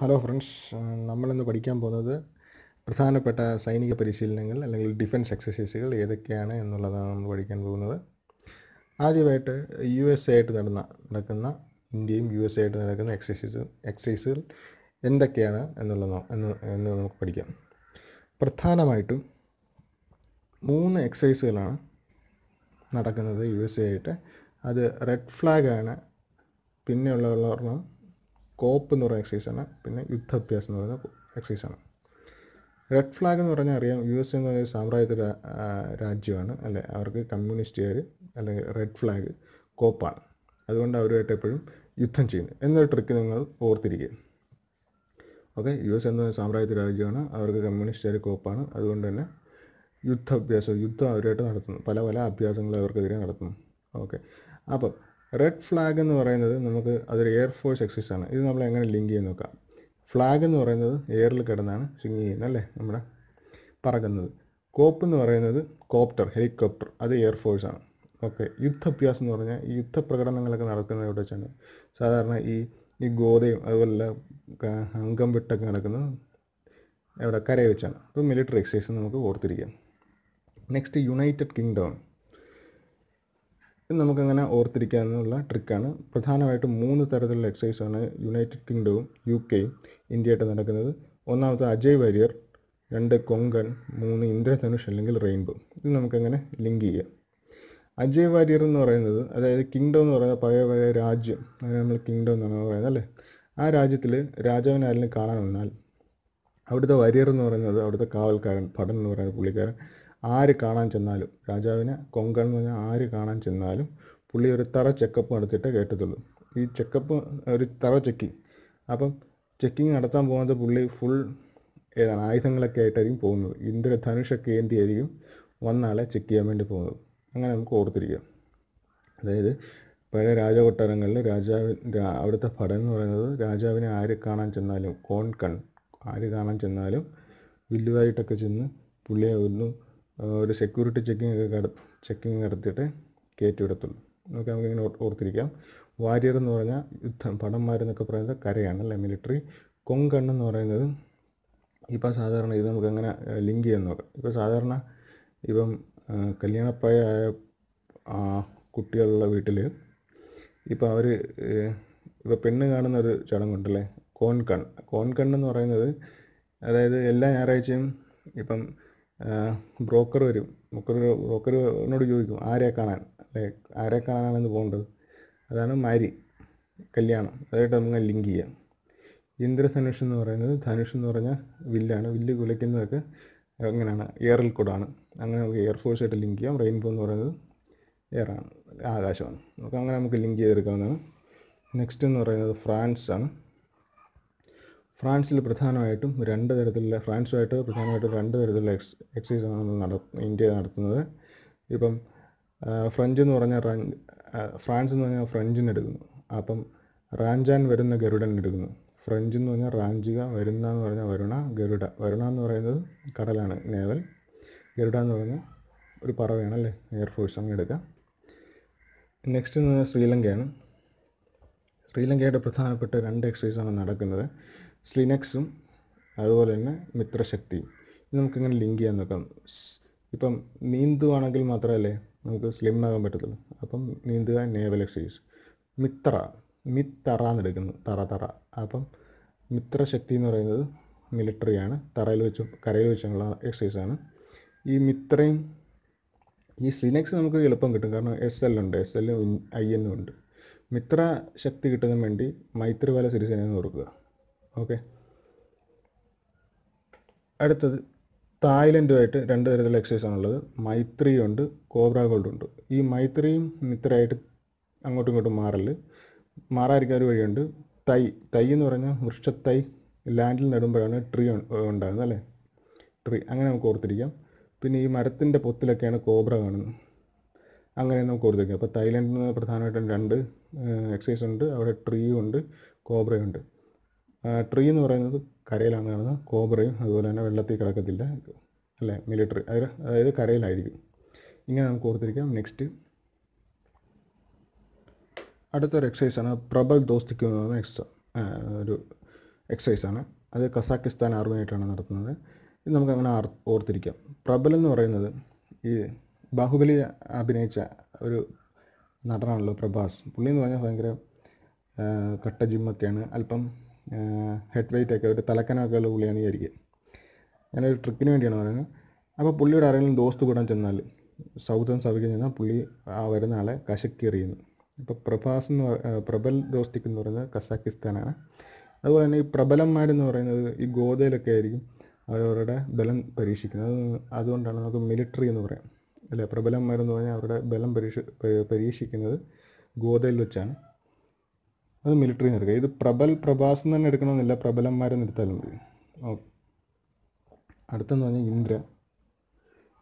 Hello friends, defense exercises. USA exercises. USA red flag Cope is an exercise, and youth is an exercise. Red flag is a US samurai Rajivan, and our communist area, and a red flag, Cope. I don't have a type of youth and chin. And the trick is over 3 years. Okay, US samurai Rajivan, our communist area Cope, I don't know. Youth appears, youth are written, Palavala appears in Lavarka. Okay. Red flag and the other Air Force exercise. This is a link. Flag and the air cadana, singing in Paraganal. Cop and the copter, helicopter, other Air Force. Okay, Uthapias Norana, Uthapragan like an Arakan channel. Sadana e go the Hangam with Takanakana, Ever Karavachan, the military exercise of the war 3 year. Next, United Kingdom. നമുക്കങ്ങനെ ഓർത്തിരിക്കാനുള്ള ട്രിക്കാണ്. പ്രധാനമായിട്ട് മൂന്ന് തരത്തിലുള്ള exercise ആണ് United Kingdom, UK, ഇന്ത്യയായിട്ട് നടക്കുന്നത്. ഒന്നാമത്തെ അജയ് വാരിയർ, രണ്ട് കൊങ്കൺ, മൂന്ന് ഇന്ദ്രധനുഷ് അല്ലെങ്കിൽ റെയിൻബോ. ഇത് നമുക്കങ്ങനെ ലിങ്ക് ചെയ്യാം. അജയ് വാരിയർ എന്ന് പറയുന്നത് അതായത് കിംഗ്ഡം എന്ന് പറയുന്നത് പഴയ രാജ്യം, നമ്മൾ കിംഗ്ഡം എന്നാണ് പറയുന്നത് അല്ലേ? ആ രാജ്യത്തിൽ രാജാവിനെ ആരെങ്കിലും കാണാൻ വന്നാൽ അവിടുത്തെ വാരിയർ എന്ന് പറയുന്നത് അവിടുത്തെ കാവൽക്കാരൻ, ഭടൻ എന്ന് പറയുന്ന പുള്ളിക്കാരൻ ആര് കാണാൻ ചെന്നാലും രാജാവിനെ കൊങ്കൺ എന്ന് പറഞ്ഞാൽ ആര് കാണാൻ ചെന്നാലും പുള്ളി ഒരു തറ ചെക്കപ്പ് നടത്തിയിട്ടേ കയറ്റത്തുള്ളൂ. ഈ ചെക്കപ്പ് ഒരു തറ ചെക്കിങ്. അപ്പം ചെക്കിങ് നടത്താൻ പോകുന്നത് പുള്ളി ഫുൾ ഏതാണ് ആയുധങ്ങളൊക്കെ ആയിട്ടായിരിക്കും പോകുന്നത്. ഇന്ദ്രധനുഷൊക്കെ ഏന്തിയായിരിക്കും വന്നാളെ ചെക്ക് ചെയ്യാൻ വേണ്ടി പോകുന്നത്. അങ്ങനെ നമുക്ക് ഓർത്തിരിക്കാം. അതായത് പഴയ രാജകൊട്ടാരങ്ങളിൽ അവിടുത്തെ ഭടൻ എന്ന് പറയുന്നത് രാജാവിനെ ആര് കാണാൻ ചെന്നാലും കോൺകൺ ആര് കാണാൻ ചെന്നാലും വില്ലുവായിട്ടൊക്കെ ചെന്ന് പുള്ളിയെ ഒന്ന് ഒരു സെക്യൂരിറ്റി ചെക്കിങ് നടത്തിയിട്ട് കയറ്റി വിടത്തുള്ളൂ. നമുക്ക് നമുക്കിങ്ങനെ ഓർത്തിരിക്കാം. വാരിയർ എന്ന് പറഞ്ഞാൽ യുദ്ധം, പടന്മാരെന്നൊക്കെ പറയുന്നത് കരയാണ് അല്ലേ, മിലിറ്ററി. കൊങ്കൺ എന്ന് പറയുന്നത് ഇപ്പം സാധാരണ ഇത് നമുക്കങ്ങനെ ലിങ്ക് ചെയ്യാൻ നോക്കാം. ഇപ്പോൾ സാധാരണ ഇപ്പം കല്യാണപ്രായമായ കുട്ടികളുള്ള വീട്ടിൽ ഇപ്പം അവർ ഇപ്പോൾ പെണ്ണ് കാണുന്നൊരു ചടങ്ങുണ്ടല്ലേ, കോൺകൺ. കോൺകൺ എന്ന് പറയുന്നത് അതായത് എല്ലാ ഞായറാഴ്ചയും ഇപ്പം ബ്രോക്കർ വരും. ബ്രോക്കറിനോട് ചോദിക്കും ആരെ കാണാൻ, അല്ലെ ആരെ കാണാനാണെന്ന് പോകേണ്ടത്. അതാണ് മാരി, കല്യാണം. അതായിട്ട് നമുക്ക് ലിങ്ക് ചെയ്യാം. ഇന്ദ്രധനുഷ് എന്ന് പറയുന്നത്, ധനുഷ് എന്ന് പറഞ്ഞാൽ വില്ലാണ്. വില്ല് കുലയ്ക്കുന്നതൊക്കെ എങ്ങനെയാണ്, എയറിൽ കൂടാണ്. അങ്ങനെ നമുക്ക് എയർഫോഴ്സായിട്ട് ലിങ്ക് ചെയ്യാം. റെയിൻബോ എന്ന് പറയുന്നത് എയറാണ്, ആകാശമാണ്. നമുക്ക് അങ്ങനെ നമുക്ക് ലിങ്ക് ചെയ്തെടുക്കാവുന്നതാണ്. നെക്സ്റ്റ് എന്ന് പറയുന്നത് ഫ്രാൻസ് ആണ്. ഫ്രാൻസിൽ പ്രധാനമായിട്ടും രണ്ട് തരത്തിലുള്ള എക്സസൈസാണ് നമ്മൾ ഇന്ത്യ നടത്തുന്നത്. ഇപ്പം ഫ്രഞ്ച് എന്ന് പറഞ്ഞാൽ ഫ്രാൻസ് എന്ന് പറഞ്ഞാൽ ഫ്രഞ്ചിന് എടുക്കുന്നു. അപ്പം റാഞ്ചാൻ വരുന്ന ഗരുഡൻ എടുക്കുന്നു. ഫ്രഞ്ച് എന്ന് പറഞ്ഞാൽ റാഞ്ചിക, വരുന്ന എന്ന് പറഞ്ഞാൽ വരുണ, ഗരുഡ. വരുണ എന്ന് പറയുന്നത് കടലാണ്, നേവൽ. ഗരുഡ എന്ന് പറഞ്ഞാൽ ഒരു പറവയാണ് അല്ലേ, എയർഫോഴ്സ്. അങ്ങനെ എടുക്കാം. നെക്സ്റ്റ് എന്ന് പറഞ്ഞാൽ ശ്രീലങ്കയാണ്. ശ്രീലങ്കയുടെ പ്രധാനപ്പെട്ട രണ്ട് എക്സസൈസാണ് നടക്കുന്നത്, സ്ലിനെക്സും അതുപോലെ തന്നെ മിത്രശക്തിയും. ഇത് നമുക്കിങ്ങനെ ലിങ്ക് ചെയ്യാൻ നോക്കാം. ഇപ്പം നീന്തുവാണെങ്കിൽ മാത്രമല്ലേ നമുക്ക് സ്ലിം ആകാൻ പറ്റത്തുള്ളൂ. അപ്പം നീന്തുക നേവൽ എക്സസൈസ്. മിത്തറ എന്നെടുക്കുന്നു, തറ. അപ്പം മിത്രശക്തി എന്ന് പറയുന്നത് മിലിറ്ററിയാണ്, കരയിൽ വെച്ചുള്ള എക്സസൈസാണ്. ഈ മിത്രയും ഈ സ്ലിനെക്സ് നമുക്ക് എളുപ്പം കിട്ടും, കാരണം എസ് എല്ലും IN ഉണ്ട്. മിത്ര ശക്തി കിട്ടുന്നതിന് വേണ്ടി മൈത്രിപാല സിരിസേനയെന്ന് ഓർക്കുക. ഓക്കെ, അടുത്തത് തായ്ലൻഡുമായിട്ട് രണ്ട് തരത്തിലുള്ള എക്സസൈസാണുള്ളത്. മൈത്രിയുണ്ട്, കോബ്ര ഗോൾഡുണ്ട്. ഈ മൈത്രിയും മിത്രയായിട്ട് അങ്ങോട്ടും ഇങ്ങോട്ടും മാറാതിരിക്കാൻ ഒരു വഴിയുണ്ട്. തൈ എന്ന് പറഞ്ഞാൽ വൃക്ഷത്തൈ ലാൻഡിൽ നടുമ്പോഴാണ് ട്രീ ഉണ്ടാകുന്നത് അല്ലേ, ട്രീ. അങ്ങനെ നമുക്ക് ഓർത്തിരിക്കാം. പിന്നെ ഈ മരത്തിൻ്റെ പൊത്തിലൊക്കെയാണ് കോബ്ര കാണുന്നത്. അങ്ങനെ നമുക്ക് ഓർത്തിരിക്കാം. അപ്പോൾ തായ്ലൻഡിൽ പ്രധാനമായിട്ടും രണ്ട് എക്സസൈസ് ഉണ്ട്, അവിടെ ട്രീയും ഉണ്ട്, കോബ്രയുണ്ട്. ട്രീ എന്ന് പറയുന്നത് കരയിലാണ് കാണുന്നത്, കോബ്രയും അതുപോലെ തന്നെ വെള്ളത്തിൽ കിടക്കത്തില്ല അല്ലേ, മിലിറ്ററി. അതായത് കരയിലായിരിക്കും. ഇങ്ങനെ നമുക്ക് ഓർത്തിരിക്കാം. നെക്സ്റ്റ് അടുത്തൊരു എക്സസൈസാണ് പ്രബൽ ദോസ്തിക്ക് എന്ന് പറയുന്ന ഒരു exercise ആണ്. അത് കസാക്കിസ്ഥാൻ ആർമിയായിട്ടാണ് നടത്തുന്നത്. ഇത് നമുക്ക് അങ്ങനെ ഓർത്തിരിക്കാം. പ്രബൽ എന്ന് പറയുന്നത് ഈ ബാഹുബലി അഭിനയിച്ച ഒരു നടനാണല്ലോ പ്രഭാസ്. പുള്ളി എന്ന് പറഞ്ഞാൽ ഭയങ്കര കട്ട ജിമ്മൊക്കെയാണ്, അല്പം ഹെഡ് വെയ്റ്റൊക്കെ ഒരു തലക്കനൊക്കെ ഉള്ള പുള്ളിയാണ് വിചാരിക്കുക. ഞാനൊരു ട്രിക്കിന് വേണ്ടിയാണ് പറയുന്നത്. അപ്പോൾ പുള്ളിയുടെ ആരെങ്കിലും ദോസ്ത് കൂടാൻ ചെന്നാൽ, സൗദൻ സവിക്കാൻ ചെന്നാൽ പുള്ളി ആ വരുന്ന ആളെ കശക്കി എറിയുന്നു. ഇപ്പോൾ പ്രഭാസ് എന്ന് പ്രബൽ ദോസ്തിക്ക് എന്ന് പറയുന്നത് കസാക്കിസ്ഥാനാണ്. അതുപോലെ തന്നെ ഈ പ്രബലന്മാരെന്ന് പറയുന്നത് ഈ ഗോതയിലൊക്കെ ആയിരിക്കും അവരവരുടെ ബലം പരീക്ഷിക്കുന്നത്. അതുകൊണ്ടാണ് നമുക്ക് മിലിറ്ററി എന്ന് പറയാം, അല്ലേ? പ്രബലന്മാരെന്ന് പറഞ്ഞാൽ അവരുടെ ബലം പരീക്ഷിക്കുന്നത് ഗോതയിൽ വെച്ചാണ്. അത് മിലിറ്ററി എന്ന് എടുക്കുക. ഇത് പ്രഭാസ് എന്ന് തന്നെ എടുക്കണമെന്നില്ല, പ്രബലന്മാരെ നിർത്താലും മതി. ഓക്കെ, അടുത്തെന്ന് പറഞ്ഞാൽ ഇന്ദ്ര.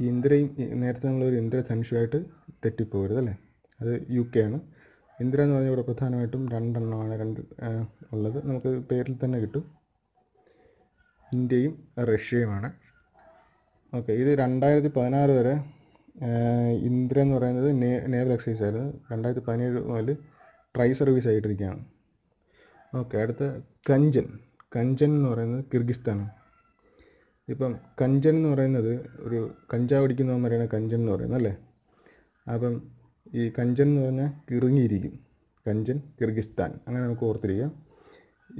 ഈ ഇന്ദ്രയും നേരത്തെ നമ്മളൊരു ഇന്ദ്രധനുഷുമായിട്ട് തെറ്റിപ്പോകരുത്, അല്ലേ? അത് യു കെ ആണ്. ഇന്ദ്ര എന്ന് പറഞ്ഞാൽ ഇവിടെ പ്രധാനമായിട്ടും രണ്ടെണ്ണമാണ് ഉള്ളത്. നമുക്ക് പേരിൽ തന്നെ കിട്ടും, ഇന്ത്യയും റഷ്യയുമാണ്. ഓക്കെ, ഇത് 2016 വരെ ഇന്ദ്ര എന്ന് പറയുന്നത് നേവൽ എക്സൈസ് ആയിരുന്നു. 2017 മുതൽ ട്രൈ സർവീസ് ആയിട്ടിരിക്കുകയാണ്. ഓക്കെ, അടുത്ത കഞ്ചൻ. കഞ്ചൻ എന്ന് പറയുന്നത് കിർഗിസ്ഥാനാണ്. ഇപ്പം കഞ്ചൻ എന്ന് പറയുന്നത് ഒരു കഞ്ചാവ് അടിക്കുന്നവന്മാരെയാണ് കഞ്ചൻ എന്ന് പറയുന്നത്, അല്ലേ? അപ്പം ഈ കഞ്ചൻ എന്ന് പറഞ്ഞാൽ കിറുങ്ങിയിരിക്കും. കഞ്ചൻ കിർഗിസ്ഥാൻ, അങ്ങനെ നമുക്ക് ഓർത്തിരിക്കുക.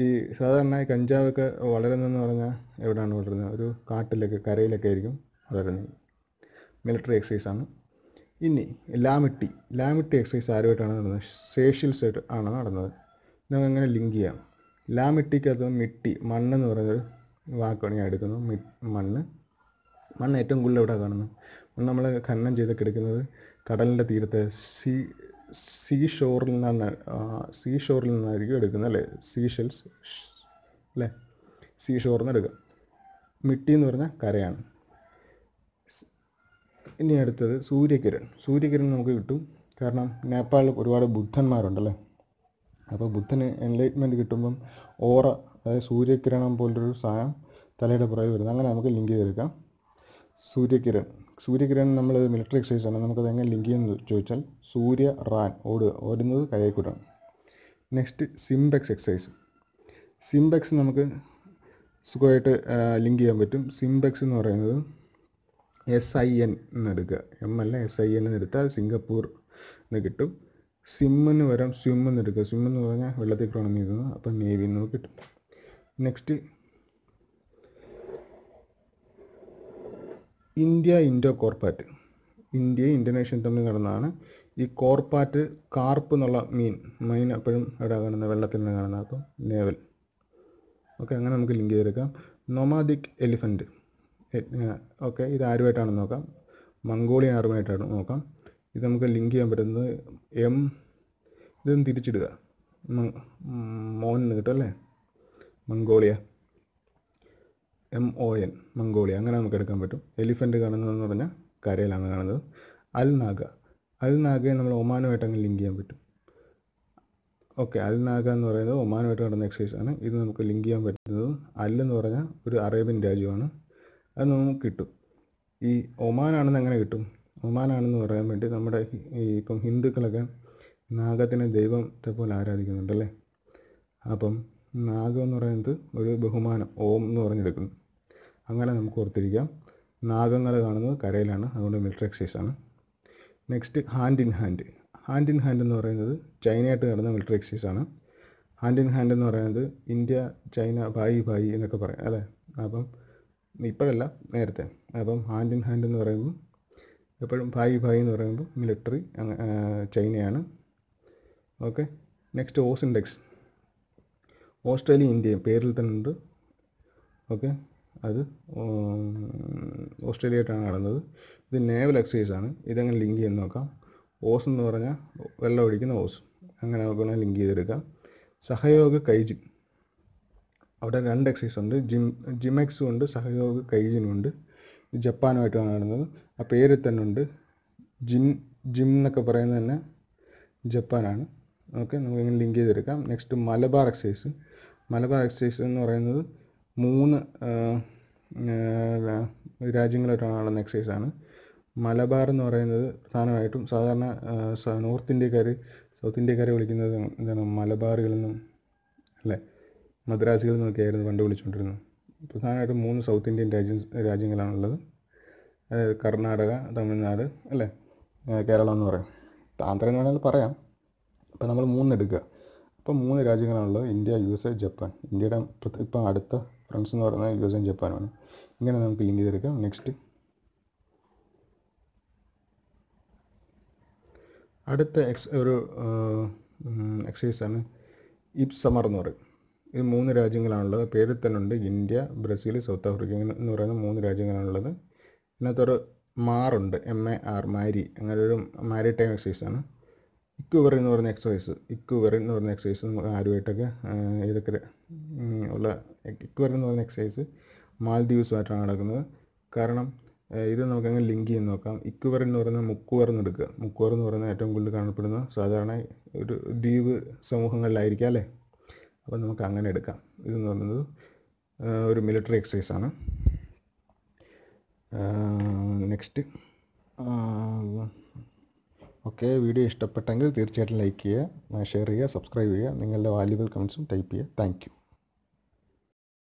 ഈ സാധാരണ ഈ കഞ്ചാവൊക്കെ വളരുന്നതെന്ന് പറഞ്ഞാൽ എവിടെയാണ് വളരുന്നത്? ഒരു കാട്ടിലൊക്കെ കരയിലൊക്കെ ആയിരിക്കും വളരുന്നത്. മിലിറ്ററി എക്സൈസാണ്. ഇനി ലാമിട്ടി എക്സൈസ് ആരുമായിട്ടാണ് നടന്നത്? സേഷ്യൽസായിട്ട് ആണ് നടന്നത്. നമുക്കങ്ങനെ ലിങ്ക് ചെയ്യാം. ലാമിട്ടിക്കകത്ത് മിട്ടി, മണ്ണെന്ന് പറയുന്നത് വാക്കാണ് ഞാൻ എടുക്കുന്നു. മണ്ണ് ഏറ്റവും കൂടുതൽ എവിടെ കാണുന്നു? മണ്ണ് നമ്മൾ ഖനനം ചെയ്തൊക്കെ എടുക്കുന്നത് കടലിൻ്റെ തീരത്തെ സീ ഷോറിൽ നിന്നായിരിക്കും എടുക്കുന്നത്, അല്ലേ? സീഷെൽസ് അല്ലേ, സീ ഷോറിൽ നിന്ന് എടുക്കുക. മിട്ടി എന്ന് പറഞ്ഞാൽ കരയാണ്. ഇനി അടുത്തത് സൂര്യകിരൺ നമുക്ക് കിട്ടും. കാരണം നേപ്പാളിൽ ഒരുപാട് ബുദ്ധന്മാരുണ്ടല്ലേ. അപ്പോൾ ബുദ്ധന് എൻലൈറ്റ്മെൻറ്റ് കിട്ടുമ്പം ഓറ, അതായത് സൂര്യകിരണം പോലൊരു സാധനം തലയുടെ പുറകെ വരുന്നത്. അങ്ങനെ നമുക്ക് ലിങ്ക് ചെയ്തെടുക്കാം. സൂര്യകിരൺ നമ്മൾ മിലിറ്ററി എക്സൈസ് ആണ്. നമുക്കത് എങ്ങനെ ലിങ്ക് ചെയ്യുമെന്ന് ചോദിച്ചാൽ സൂര്യ റാൻ, ഓടുന്നത് കരയിൽക്കൂടാണ്. നെക്സ്റ്റ് സിംബെക്സ് നമുക്ക് സുഖമായിട്ട് ലിങ്ക് ചെയ്യാൻ പറ്റും. സിംബെക്സ് എന്ന് പറയുന്നത് SIN എന്നെടുക്കുക, SIN എന്നെടുത്താൽ സിംഗപ്പൂർ എന്ന് കിട്ടും. സിമ്മിന് വരാം, സ്വിം എന്നെടുക്കുക. സ്വിം എന്ന് പറഞ്ഞാൽ വെള്ളത്തിൽ കൂടാണെന്ന് എഴുതുന്നത്, അപ്പം നേവി എന്ന് കിട്ടും. നെക്സ്റ്റ് ഇന്ത്യയും ഇന്തോനേഷ്യൻ തമ്മിൽ നടന്നതാണ്. ഈ കോർപ്പാറ്റ്, കാർപ്പ് എന്നുള്ള മീൻ എപ്പോഴും അവിടെ കാണുന്ന വെള്ളത്തിൽ നിന്ന് കാണുന്ന, അപ്പം നേവൽ. ഓക്കെ, അങ്ങനെ നമുക്ക് ലിങ്ക് ചെയ്തെടുക്കാം. നൊമാദിക് എലിഫൻറ്റ്, ഓക്കെ, ഇത് ആരുമായിട്ടാണെന്ന് നോക്കാം. മംഗോളിയൻ ആർമിയായിട്ടാണ് നോക്കാം. ഇത് നമുക്ക് ലിങ്ക് ചെയ്യാൻ പറ്റുന്നത് ഇതൊന്ന് തിരിച്ചിടുക, മോൻ എന്ന് കിട്ടും, അല്ലേ? മംഗോളിയ, MON, മംഗോളിയ, അങ്ങനെ നമുക്ക് എടുക്കാൻ പറ്റും. എലിഫൻറ്റ് കാണുന്നതെന്ന് പറഞ്ഞാൽ കരയിലാണ് കാണുന്നത്. അൽനാഗയെ നമ്മൾ ഒമാനുമായിട്ട് അങ്ങനെ ലിങ്ക് ചെയ്യാൻ പറ്റും. ഓക്കെ, അൽനാഗ എന്ന് പറയുന്നത് ഒമാനുമായിട്ട് നടന്ന എക്സൈസ് ആണ്. ഇത് നമുക്ക് ലിങ്ക് ചെയ്യാൻ പറ്റുന്നത് അല്ലെന്ന് പറഞ്ഞാൽ ഒരു അറേബ്യൻ രാജ്യമാണ്. അത് നമുക്ക് കിട്ടും. ഈ ഒമാനാണെന്ന് എങ്ങനെ കിട്ടും? ഒമാനാണെന്ന് പറയാൻ വേണ്ടി നമ്മുടെ ഈ ഇപ്പം ഹിന്ദുക്കളൊക്കെ നാഗത്തിനെ ദൈവത്തെ പോലെ ആരാധിക്കുന്നുണ്ടല്ലേ. അപ്പം നാഗം എന്ന് പറയുന്നത് ഒരു ബഹുമാനം, ഓം എന്ന് പറഞ്ഞെടുക്കുന്നു. അങ്ങനെ നമുക്ക് ഓർത്തിരിക്കാം. നാഗങ്ങൾ കാണുന്നത് കരയിലാണ്, അതുകൊണ്ട് മിലിറ്ററി എക്സൈസ് ആണ്. നെക്സ്റ്റ് ഹാൻഡ് ഇൻ ഹാൻഡ് എന്ന് പറയുന്നത് ചൈനയായിട്ട് നടന്ന മിലിറ്ററി എക്സൈസ് ആണ്. ഹാൻഡ് ഇൻ ഹാൻഡ് എന്ന് പറയുന്നത് ഇന്ത്യ ചൈന ഭായി എന്നൊക്കെ പറയാം, അല്ലേ? അപ്പം ഇപ്പോഴല്ല, നേരത്തെ. അപ്പം ഹാൻഡ് ഇൻ ഹാൻഡ് എന്ന് പറയുമ്പോൾ എപ്പോഴും ഭായി എന്ന് പറയുമ്പോൾ മിലിറ്ററി ചൈനയാണ്. Okay, next ഓസിൻഡെക്സ്. ഓസ്ട്രേലിയ ഇന്ത്യയും പേരിൽ തന്നെ ഉണ്ട്. ഓക്കെ, അത് ഓസ്ട്രേലിയയായിട്ടാണ് നടന്നത്. ഇത് നേവൽ എക്സൈസ് ആണ്. ഇതങ്ങനെ ലിങ്ക് ചെയ്ത് നോക്കാം. ഓസ് എന്ന് പറഞ്ഞാൽ വെള്ളം ഒഴിക്കുന്ന ഓസ്, അങ്ങനെ നമുക്ക് ലിങ്ക് ചെയ്തെടുക്കാം. സഹയോഗ കൈജിൻ, അവിടെ 2 എക്സൈസ് ഉണ്ട്. ജിമെക്സും ഉണ്ട്, സഹയോഗ കൈജിനും ഉണ്ട്. ജപ്പാനുമായിട്ടാണ് നടന്നത്. ആ പേരിൽ തന്നെ ഉണ്ട്. ജിം എന്നൊക്കെ പറയുന്നത് തന്നെ ജപ്പാനാണ്. ഓക്കെ, നമുക്കിങ്ങനെ ലിങ്ക് ചെയ്തെടുക്കാം. നെക്സ്റ്റ് മലബാർ എക്സൈസ് എന്ന് പറയുന്നത് 3 രാജ്യങ്ങളായിട്ടാണ് നടന്ന എക്സൈസാണ്. മലബാർ എന്ന് പറയുന്നത് പ്രധാനമായിട്ടും സാധാരണ സൗത്ത് ഇന്ത്യക്കാർ വിളിക്കുന്നത് എന്താണ്? മലബാറുകളെന്നും, അല്ലേ? മദ്രാസികൾ എന്നൊക്കെ ആയിരുന്നു കണ്ടുപിടിച്ചുകൊണ്ടിരുന്നത്. പ്രധാനമായിട്ടും 3 സൗത്ത് ഇന്ത്യൻ രാജ്യങ്ങളാണുള്ളത്. അതായത് കർണാടക, തമിഴ്നാട്, അല്ലേ, കേരളം എന്ന് പറയും. ആന്ധ്ര എന്ന് വേണമെങ്കിൽ പറയാം. അപ്പോൾ നമ്മൾ 3 എടുക്കുക. അപ്പോൾ 3 രാജ്യങ്ങളാണുള്ളത്: ഇന്ത്യ, USA, ജപ്പാൻ. ഇന്ത്യയുടെ ഇപ്പോൾ അടുത്ത ഫ്രണ്ട്സ് എന്ന് പറയുന്നത് USA യും ജപ്പാനുമാണ്. ഇങ്ങനെ നമുക്ക് ലിങ്ക് ചെയ്തെടുക്കാം. നെക്സ്റ്റ്, അടുത്ത ഒരു എക്സസൈസാണ് ഇപ്സമർ എന്ന് പറയും. ഇത് 3 രാജ്യങ്ങളാണുള്ളത്. പേരിൽ തന്നെ ഉണ്ട്. ഇന്ത്യ, ബ്രസീൽ, സൗത്ത് ആഫ്രിക്ക എന്ന് പറയുന്ന 3 രാജ്യങ്ങളാണുള്ളത്. ഇതിനകത്തൊരു മാറുണ്ട്, MAR, മാരി. അങ്ങനെ ഒരു മാരി ടൈം എക്സസൈസാണ്. ഇക്വറി എന്ന് പറയുന്ന എക്സസൈസ്, ആരുമായിട്ടൊക്കെ ഏതൊക്കെ ഉള്ള ഇക്വറി എന്ന് പറയുന്ന എക്സസൈസ് മാൽദ്വീപ്സുമായിട്ടാണ് നടക്കുന്നത്. കാരണം ഇത് നമുക്കങ്ങനെ ലിങ്ക് ചെയ്ത് നോക്കാം. ഇക്വറി എന്ന് പറയുന്ന മുക്കുവറെന്ന് എടുക്കുക. മുക്കുവർ എന്ന് പറയുന്ന ഏറ്റവും കൂടുതൽ കാണപ്പെടുന്ന സാധാരണ ഒരു ദ്വീപ് സമൂഹങ്ങളിലായിരിക്കാം, അല്ലേ. അപ്പോൾ നമുക്ക് അങ്ങനെ എടുക്കാം. ഇതെന്ന് പറയുന്നത് ഒരു മിലിറ്ററി എക്സസൈസാണ്. നെക്സ്റ്റ്, ഓക്കെ, വീഡിയോ ഇഷ്ടപ്പെട്ടെങ്കിൽ തീർച്ചയായിട്ടും ലൈക്ക് ചെയ്യുക, ഷെയർ ചെയ്യുക, സബ്സ്ക്രൈബ് ചെയ്യുക, നിങ്ങളുടെ വാല്യുബിൾ കമൻസും ടൈപ്പ് ചെയ്യുക. Thank U.